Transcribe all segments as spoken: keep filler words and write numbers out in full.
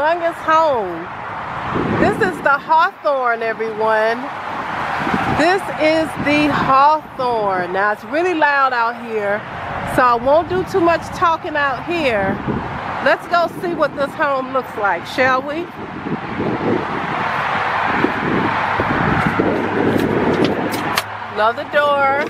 humongous home. This is the Hawthorne, everyone. This is the Hawthorne. Now, it's really loud out here, so I won't do too much talking out here. Let's go see what this home looks like, shall we? Love the door.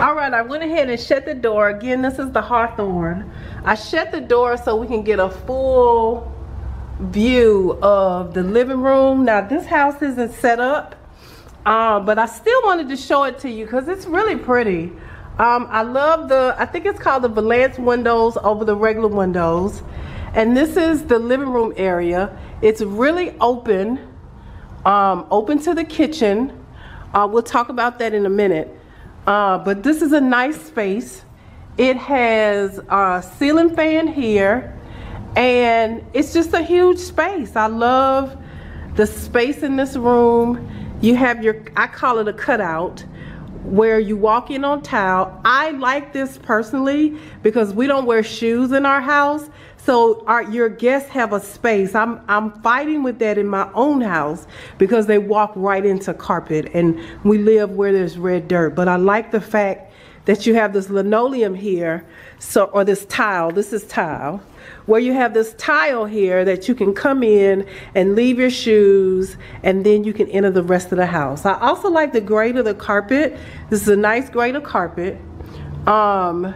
All right, I went ahead and shut the door. Again, this is the Hawthorne. I shut the door so we can get a full view of the living room. Now, this house isn't set up, um, but I still wanted to show it to you because it's really pretty. Um, I love the, I think it's called the valance windows over the regular windows. And this is the living room area. It's really open, um, open to the kitchen. Uh, we'll talk about that in a minute. Uh, but this is a nice space. It has a ceiling fan here. And it's just a huge space. I love the space in this room. You have your, I call it a cutout, where you walk in on tile. I like this personally because we don't wear shoes in our house, so our, your guests have a space. I'm, I'm fighting with that in my own house because they walk right into carpet, and we live where there's red dirt. But I like the fact that you have this linoleum here, so, or this tile, this is tile, where you have this tile here that you can come in and leave your shoes, and then you can enter the rest of the house. I also like the grade of the carpet. This is a nice grade of carpet. Um,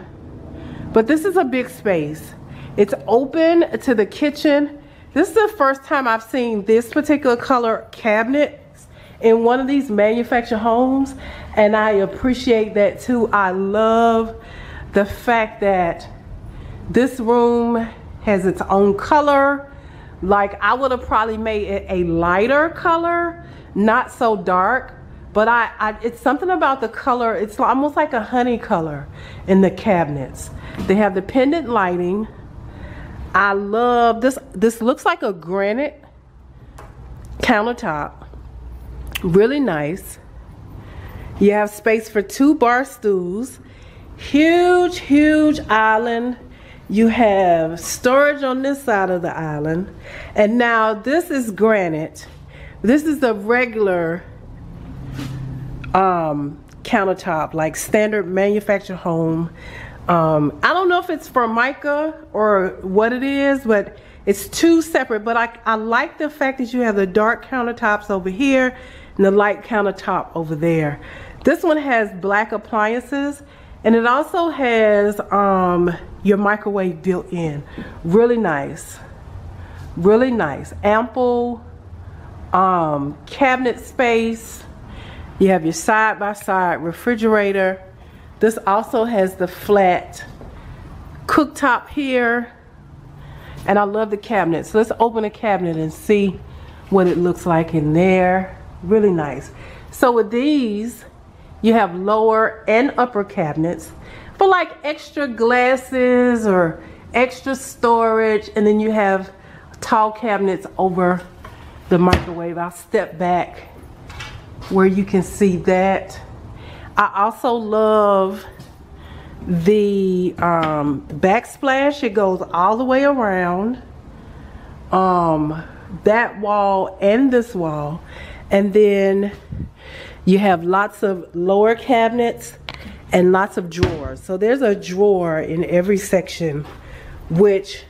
but this is a big space. It's open to the kitchen. This is the first time I've seen this particular color cabinet in one of these manufactured homes, and I appreciate that too. I love the fact that this room has its own color. Like, I would have probably made it a lighter color, not so dark, but I, I it's something about the color. It's almost like a honey color in the cabinets. They have the pendant lighting. I love this. This looks like a granite countertop. Really nice. You have space for two bar stools, huge, huge island. You have storage on this side of the island. And now this is granite. This is the regular um, countertop, like standard manufactured home. Um, I don't know if it's Formica or what it is, but it's two separate. But I, I like the fact that you have the dark countertops over here and the light countertop over there. This one has black appliances. And it also has um, your microwave built in. Really nice, really nice. Ample um, cabinet space. You have your side-by-side refrigerator. This also has the flat cooktop here. And I love the cabinet. So let's open a cabinet and see what it looks like in there. Really nice. So with these, you have lower and upper cabinets for like extra glasses or extra storage. And then you have tall cabinets over the microwave. I'll step back where you can see that. I also love the um, backsplash. It goes all the way around um, that wall and this wall. And then you have lots of lower cabinets and lots of drawers. So there's a drawer in every section, which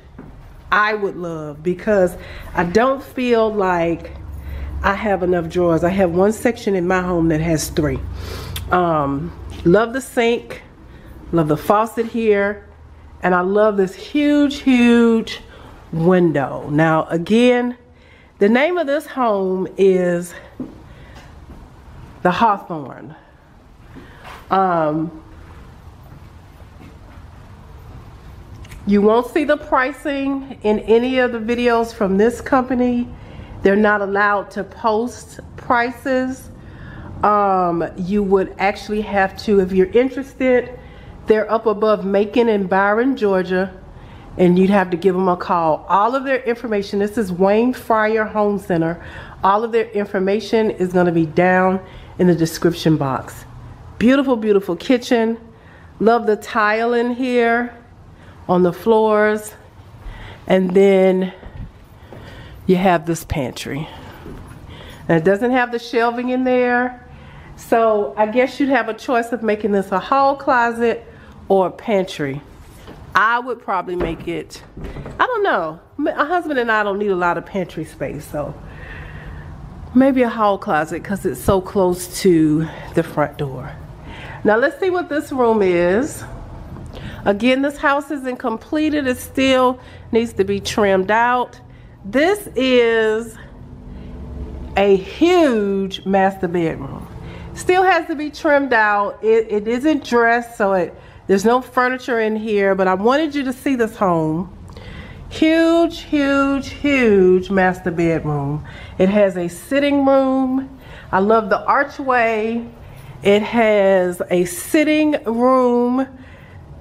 I would love because I don't feel like I have enough drawers. I have one section in my home that has three. Um, love the sink, love the faucet here, and I love this huge, huge window. Now, again, the name of this home is the Hawthorne. Um, you won't see the pricing in any of the videos from this company. They're not allowed to post prices. Um, you would actually have to, if you're interested, they're up above Macon in Byron, Georgia. and you'd have to give them a call. All of their information, this is Wayne Frier Home Center. All of their information is going to be down in the description box. Beautiful, beautiful kitchen. Love the tile in here on the floors. And then you have this pantry. Now, it doesn't have the shelving in there. So I guess you'd have a choice of making this a hall closet or a pantry. I would probably make it, I don't know. My husband and I don't need a lot of pantry space, so maybe a hall closet because it's so close to the front door. Now let's see what this room is. Again, this house isn't completed. It still needs to be trimmed out. This is a huge master bedroom. Still has to be trimmed out. It, it isn't dressed, so it there's no furniture in here, but I wanted you to see this home. Huge, huge, huge master bedroom. It has a sitting room. I love the archway. It has a sitting room.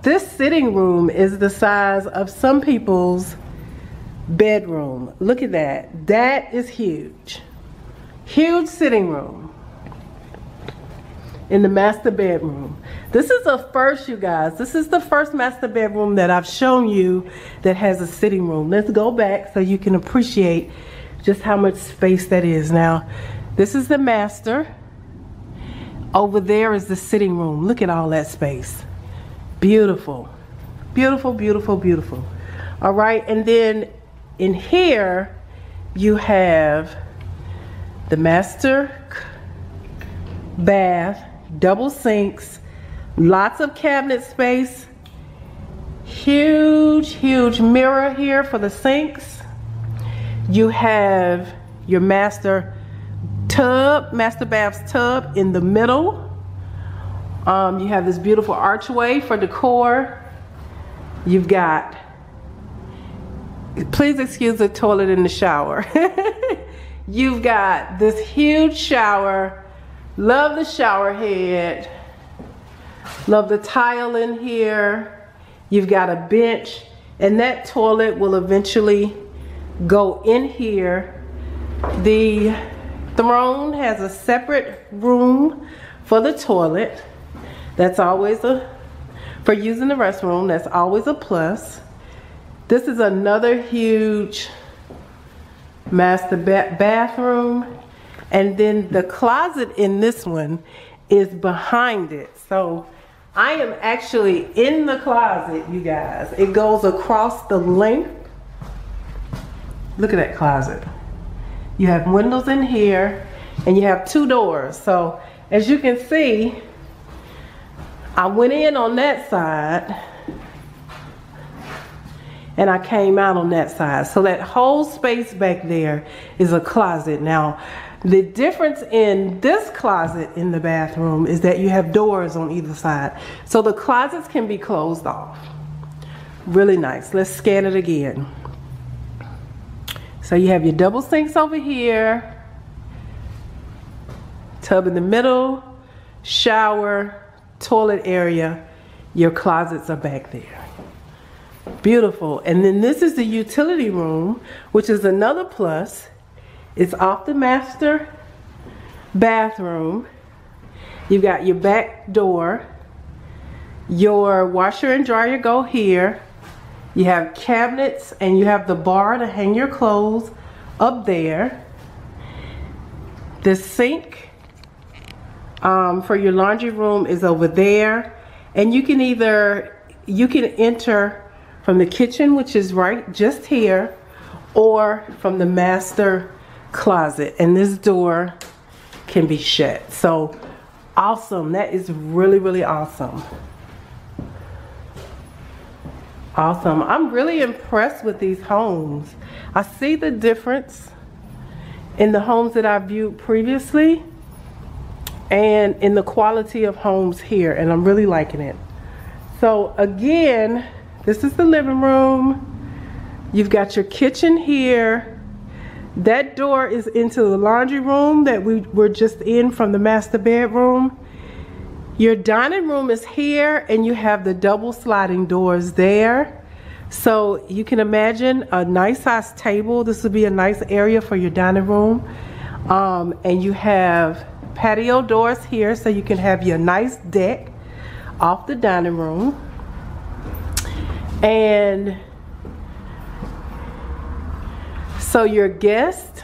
This sitting room is the size of some people's bedroom. Look at that. That is huge. Huge sitting room in the master bedroom. This is a first, you guys. This is the first master bedroom that I've shown you that has a sitting room. Let's go back so you can appreciate just how much space that is. Now, this is the master. Over there is the sitting room. Look at all that space. Beautiful, beautiful, beautiful, beautiful. All right, and then in here you have the master bath, double sinks, lots of cabinet space, huge, huge mirror here for the sinks. You have your master tub, master bath's tub in the middle. Um, you have this beautiful archway for decor. You've got, please excuse the toilet in the shower. You've got this huge shower. Love the shower head. Love the tile in here. You've got a bench, and that toilet will eventually go in here. The throne has a separate room for the toilet. That's always a, for using the restroom, that's always a plus. This is another huge master ba- bathroom. And then the closet in this one is behind it. So I am actually in the closet, you guys. It goes across the length. Look at that closet. You have windows in here and you have two doors. So as you can see, I went in on that side and I came out on that side. So that whole space back there is a closet. Now, the difference in this closet in the bathroom is that you have doors on either side. So the closets can be closed off. Really nice. Let's scan it again. So you have your double sinks over here, tub in the middle, shower, toilet area, your closets are back there. Beautiful. And then this is the utility room, which is another plus. It's off the master bathroom. You've got your back door. Your washer and dryer go here. You have cabinets and you have the bar to hang your clothes up there. The sink Um, for your laundry room is over there, and you can either you can enter from the kitchen, which is right just here, or from the master closet, and this door can be shut. So awesome. That is really, really awesome. Awesome. I'm really impressed with these homes. I see the difference in the homes that I viewed previously and in the quality of homes here, and I'm really liking it. So again, this is the living room. You've got your kitchen here. That door is into the laundry room that we were just in from the master bedroom. Your dining room is here, and you have the double sliding doors there. So you can imagine a nice size table. This would be a nice area for your dining room. Um, and you have patio doors here, so you can have your nice deck off the dining room. And so your guest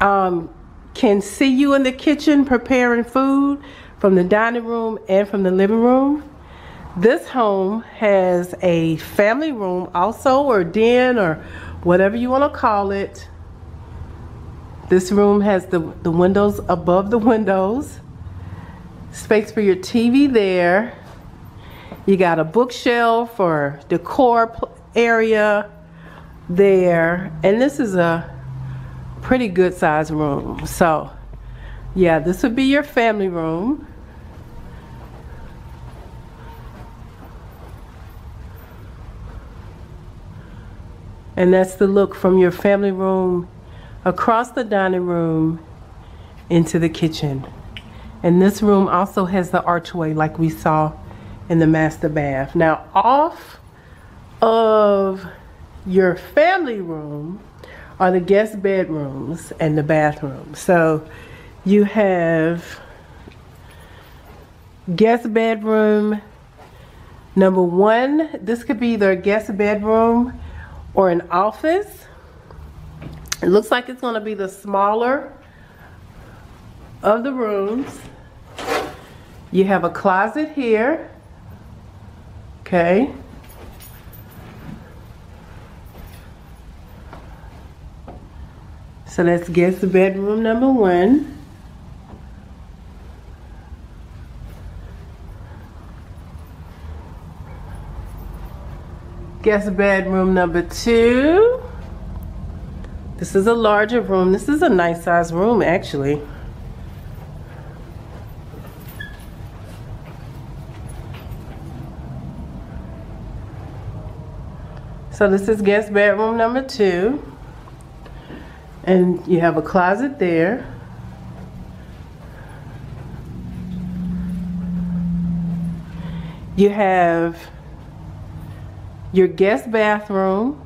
um, can see you in the kitchen preparing food from the dining room and from the living room. This home has a family room also, or den, or whatever you want to call it. This room has the, the windows above the windows. Space for your T V there. You got a bookshelf or decor area there. And this is a pretty good sized room. So yeah, this would be your family room. And that's the look from your family room across the dining room into the kitchen. And this room also has the archway like we saw in the master bath. Now, off of your family room are the guest bedrooms and the bathroom. So you have guest bedroom number one. This could be either a guest bedroom or an office. It looks like it's going to be the smaller of the rooms. You have a closet here. Okay. So let's guess the bedroom number one. Guest bedroom number two. This is a larger room. This is a nice size room, actually. So this is guest bedroom number two. And you have a closet there. You have your guest bathroom.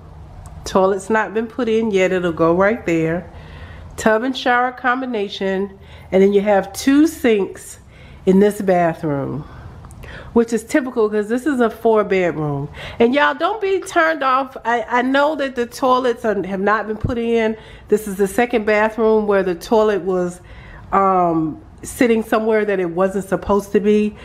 Toilet's not been put in yet. It'll go right there. Tub and shower combination. And then you have two sinks in this bathroom, which is typical because this is a four bedroom. And y'all, don't be turned off. I, I know that the toilets are, have not been put in. This is the second bathroom where the toilet was um, sitting somewhere that it wasn't supposed to be.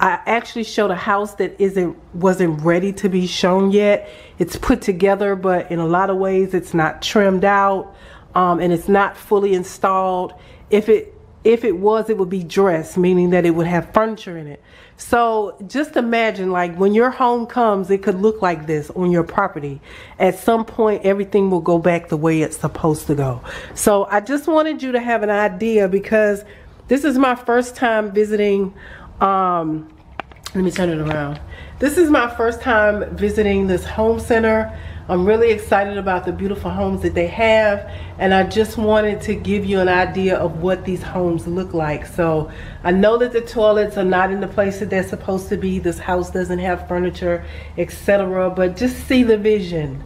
I actually showed a house that isn't wasn't ready to be shown yet. It's put together, but in a lot of ways it's not trimmed out, um, and it's not fully installed. If it If it was, it would be dressed, meaning that it would have furniture in it. So just imagine, like, when your home comes, it could look like this on your property. At some point, everything will go back the way it's supposed to go. So I just wanted you to have an idea, because this is my first time visiting. Um, let me turn it around. This is my first time visiting this home center. I'm really excited about the beautiful homes that they have, and I just wanted to give you an idea of what these homes look like. So I know that the toilets are not in the place that they're supposed to be. This house doesn't have furniture, et cetera. But just see the vision.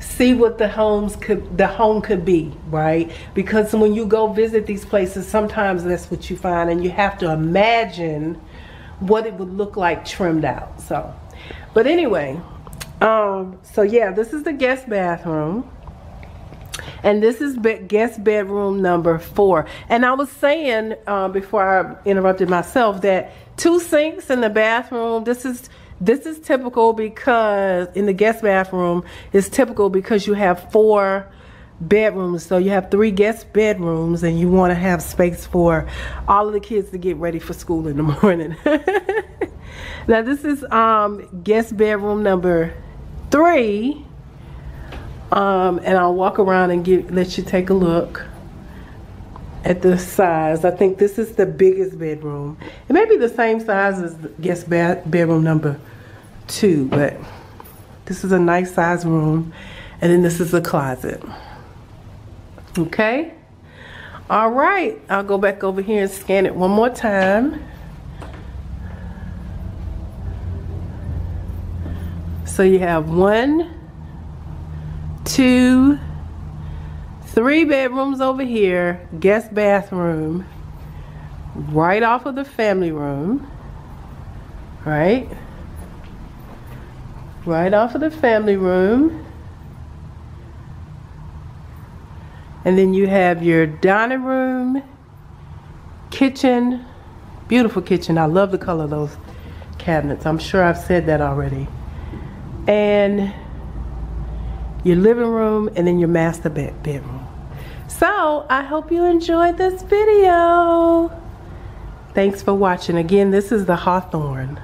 See what the homes could, the home could be, right? Because when you go visit these places, sometimes that's what you find, and you have to imagine what it would look like trimmed out. So, but anyway. Um, so yeah, this is the guest bathroom, and this is be guest bedroom number four. And I was saying, uh, before I interrupted myself, that two sinks in the bathroom. This is, this is typical because in the guest bathroom, it's typical because you have four bedrooms. So you have three guest bedrooms, and you want to have space for all of the kids to get ready for school in the morning. Now this is um, guest bedroom number three, um, and I'll walk around and get, let you take a look at the size. I think this is the biggest bedroom. It may be the same size as guest bed bedroom number two, but this is a nice size room. And then this is the closet. Okay. All right. I'll go back over here and scan it one more time. So you have one, two, three bedrooms over here, guest bathroom, right off of the family room, right? Right off of the family room. And then you have your dining room, kitchen, beautiful kitchen. I love the color of those cabinets. I'm sure I've said that already. And your living room, and then your master bed bedroom. So I hope you enjoyed this video. Thanks for watching. Again, this is the Hawthorne.